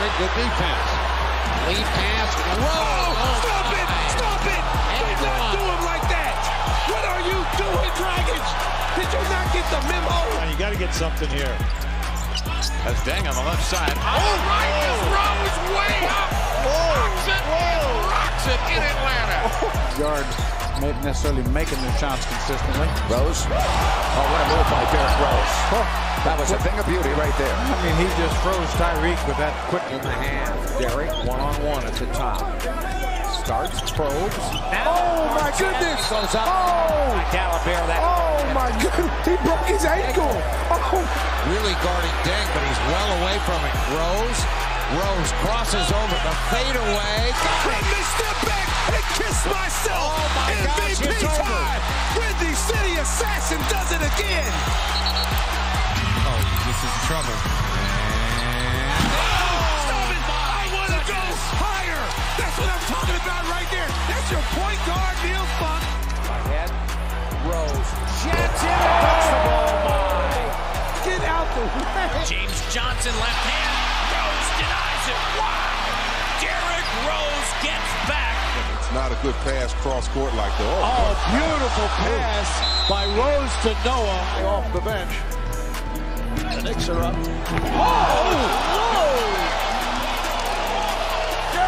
Very good defense. Lead pass. Whoa! Stop it! Stop it! Do not do him like that! What are you doing, Dragons? Did you not get the memo? You got to get something here. That's Deng on the left side. All right, Rose way up. Rocks it. Rocks it in Atlanta. Yards, not necessarily making their shots consistently. Rose. Oh, what a move by Derrick Rose. That was a thing of beauty right there. I mean, he just froze Tyreek with that quick in the hand. Derrick one-on-one at the top. Starts, probes. Oh, my goodness. Goes up. Oh, Dalabere that. Oh, my goodness. He broke his ankle. Oh. Really guarding Deng, but he's well away from it. Rose crosses over the fadeaway. Take a step back and kiss myself. Oh, my gosh, MVP time. When the city assassin does it again. Oh, this is trouble. And... higher. That's what I'm talking about right there. That's your point guard, Neil Funk. Ahead, Rose. Jets in. Oh, my. Get out the way. James Johnson left hand. Rose denies it. Wow. Derrick Rose gets back. It's not a good pass cross court like that. Oh, beautiful pass by Rose to Noah. Off the bench. The Knicks are up. Oh! Whoa!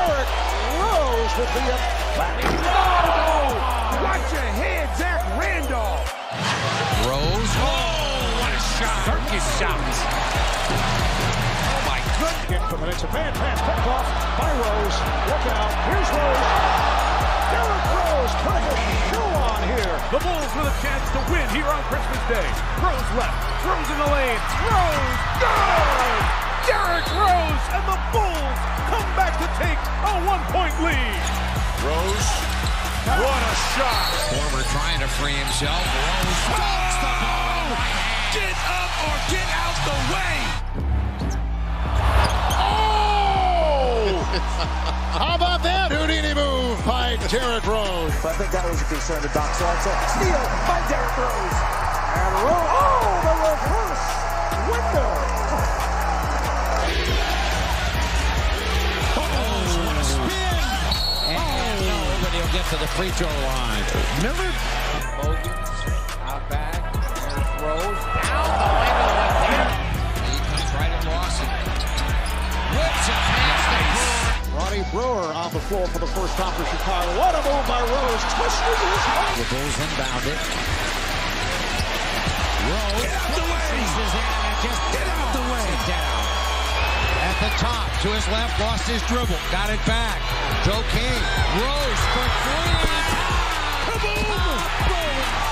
Rose with the athletic. Oh! Watch your head, Zach Randolph. Rose. Oh, what a shot. Circus shots. Oh, my goodness. It's a bad pass. Picked off by Rose. Look out. Here's Rose. Derrick Rose putting a show on here. The Bulls with a chance to win here on Christmas Day. Rose left. Throws in the lane. Rose. Good! Derrick Rose and the Bulls come back to take a one-point lead. Rose, what a shot. Former trying to free himself. Rose dunks the ball. Get up or get out the way. Oh! How about that Houdini move by Derrick Rose? I think that was a concern to Doc, so I said, steal by Derrick Rose. And Rose, the reverse window. Get to the free throw line. Miller. Bogans out back. Rose down the window with him. He comes right at Lawson. Whips it past the floor. Ronnie Brewer on the floor for the first time for Chicago. What a move by Rose. Twisted his heart. The Bulls inbound it. Rose. Get out the way. Get out the way. Down. At the top, to his left, lost his dribble, got it back. Joe King, Rose for three. Kaboom!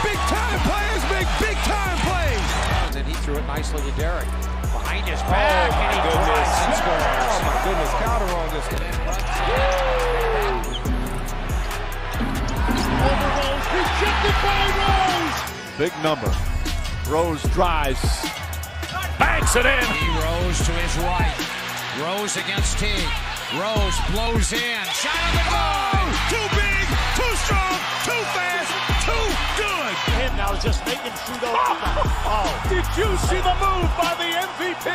Big-time players make big-time plays. And then he threw it nicely to Derrick. Behind his back, and he drives and scores. Oh, my goodness, Carter on this. Over Rose, rejected by Rose. Big number. Rose drives. Banks it in. He Rose to his right. Rose against T. Rose blows in. Shot on the goal. Too big, too strong, too fast, too good. Him now just making shoot over. Did you see the move by the MVP?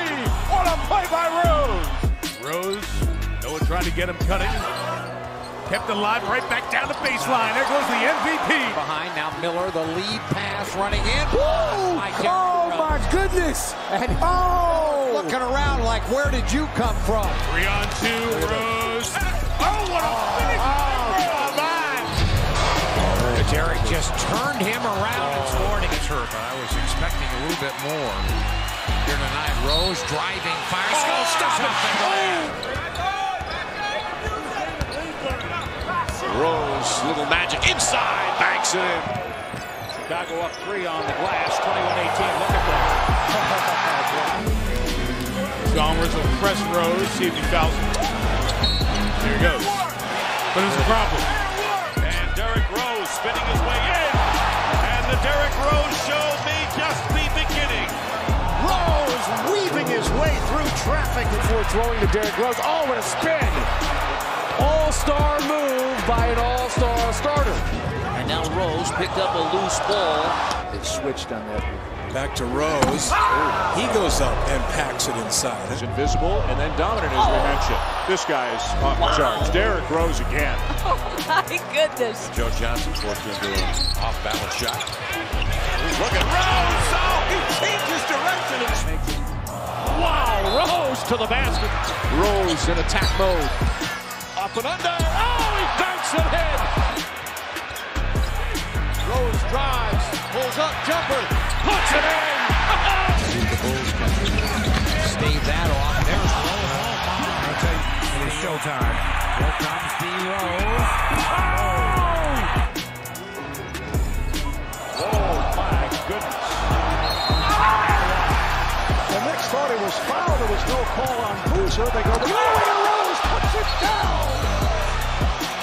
What a play by Rose. Rose, Noah tried to get him cutting. Kept alive right back down the baseline. There goes the MVP. Behind now Miller, the lead pass running in. Whoa! Oh my goodness! And looking around like, where did you come from? 3-on-2, Rose. Oh, what a finish! Derrick just turned him around and scored. I was expecting a little bit more here tonight. Rose driving, fires. Oh, stop it! Rose, little magic inside, banks it in. Chicago up 3 on the glass, 21-18. Look at that. Chalmers will press Rose, see if he fouls him. There he goes. But it's a problem. And Derrick Rose spinning his way in. And the Derrick Rose show may just be beginning. Rose weaving his way through traffic before throwing to Derrick Rose. Oh, what a spin. All-star move by an all-star starter. And now Rose picked up a loose ball. They switched on that. Back to Rose. Ah! He goes up and packs it inside. He's invisible and then dominant is the handshake. This guy's off the charts. Derrick Rose again. Oh, my goodness. Joe Johnson forced into an off-balance shot. Look at Rose. Oh, he changes direction. Wow, Rose to the basket. Rose in attack mode. Up and under. Oh, he dunks it in. Rose drives, pulls up, jumper, puts it in. Stave that off. There's Rose. Okay, it is showtime. Here comes D. Rose. Oh! Oh, my goodness. The Knicks thought he was fouled. There was no call on Boozer. They go, Rose puts it down.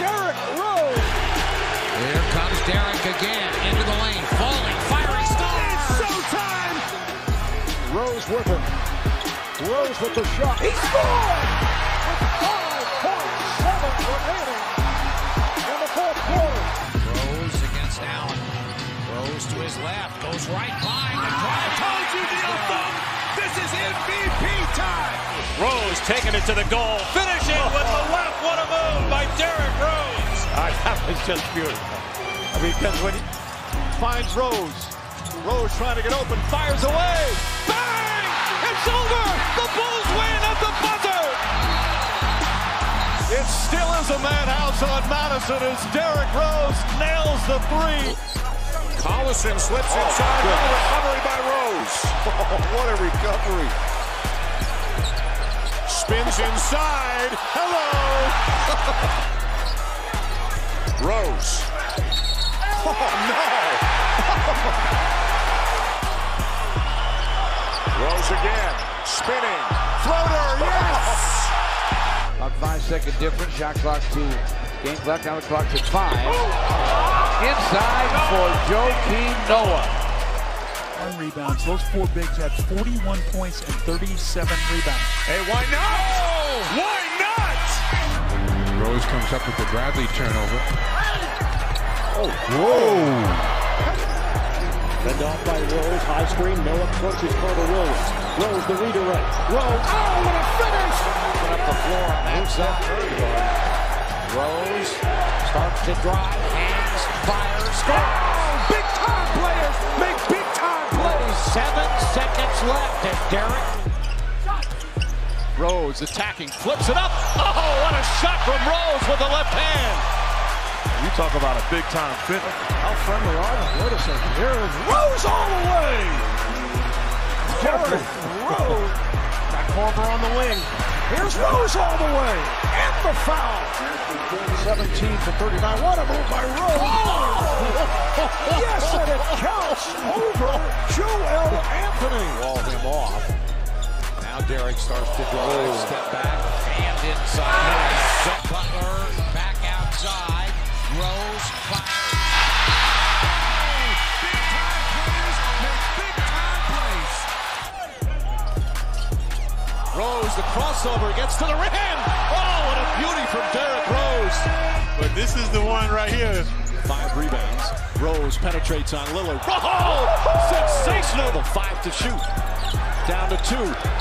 Derrick Rose. Here comes Derrick again. Into the lane. Falling. Firing. It's showtime. Rose with it. Rose with the shot. He scored. With 5.7 remaining in the fourth quarter. Rose against Allen. Rose to his left. Goes right by. I told you, Neil Funk. This is MVP time! Rose taking it to the goal, finishing with the left. What a move by Derrick Rose! That was just beautiful. I mean, because when he finds Rose, Rose trying to get open, fires away. Bang! It's over! The Bulls win at the buzzer! It still is a madhouse on Madison as Derrick Rose nails the three. Collison slips inside. Recovery by Rose. Oh, what a recovery. Spins inside. Hello. Rose. Oh, no. Rose again. Spinning. Floater. Yes. About 5-second difference. Shot clock to... Game left, now the clock's at 5. Inside for Joakim Noah. 1 rebounds. Those four bigs had 41 points and 37 rebounds. Hey, why not? Why not? Rose comes up with the Bradley turnover. Oh, whoa! Randolph by Rose. High screen. Noah clutches Carter Rose. Rose the redirect. Rose. Oh, what a finish! Put up the floor on that side. Rose starts to drive, hands, fires, scores! Oh, big time players! Make big time plays! 7 seconds left at Derrick. Rose attacking, flips it up. Oh, what a shot from Rose with the left hand! You talk about a big time fit. How friendly are they? Wait a second. Here is Rose all the way! Derrick Rose! Got Corver on the wing. Here's Rose all the way, and the foul. 17 for 39, what a move by Rose. Oh! Yes, and it counts over Joel Anthony. Walled him off. Now Derrick starts to draw a step back, and inside. Nice. Butler back outside, Rose fires. Rose, the crossover, gets to the rim. Oh, what a beauty from Derrick Rose. But this is the one right here. 5 rebounds. Rose penetrates on Lillard. Oh, sensational. The 5 to shoot. Down to 2.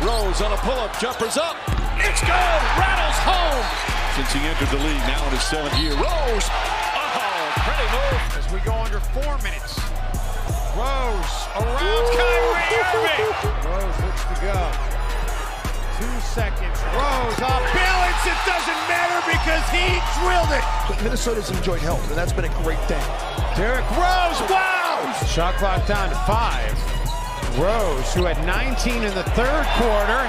Rose on a pull-up. Jumpers up. It's good. Rattles home. Since he entered the league, now in his 7th year. Rose. Oh, pretty move. As we go under 4 minutes. Rose around Kyrie Irving. Rose looks to go. 2 seconds. Rose off balance. It doesn't matter because he drilled it. But Minnesota's enjoyed health, and that's been a great thing. Derrick Rose, wow! Shot clock down to 5. Rose, who had 19 in the third quarter.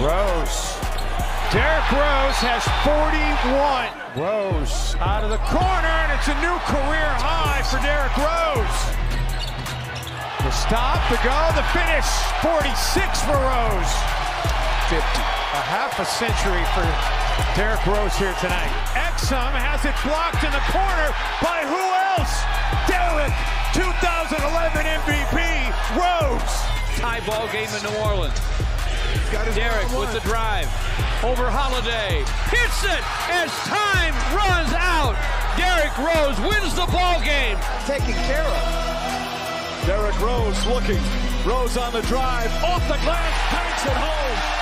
Rose. Derrick Rose has 41. Rose out of the corner, and it's a new career high for Derrick Rose. The stop, the go, the finish. 46 for Rose. 50. A half a century for Derrick Rose here tonight. Exum has it blocked in the corner by who else? Derrick, 2011 MVP, Rose. Tie ball game in New Orleans. Derrick with the drive over Holiday, hits it as time runs out. Derrick Rose wins the ball game. Taken care of. Derrick Rose looking. Rose on the drive, off the glass, banks it home.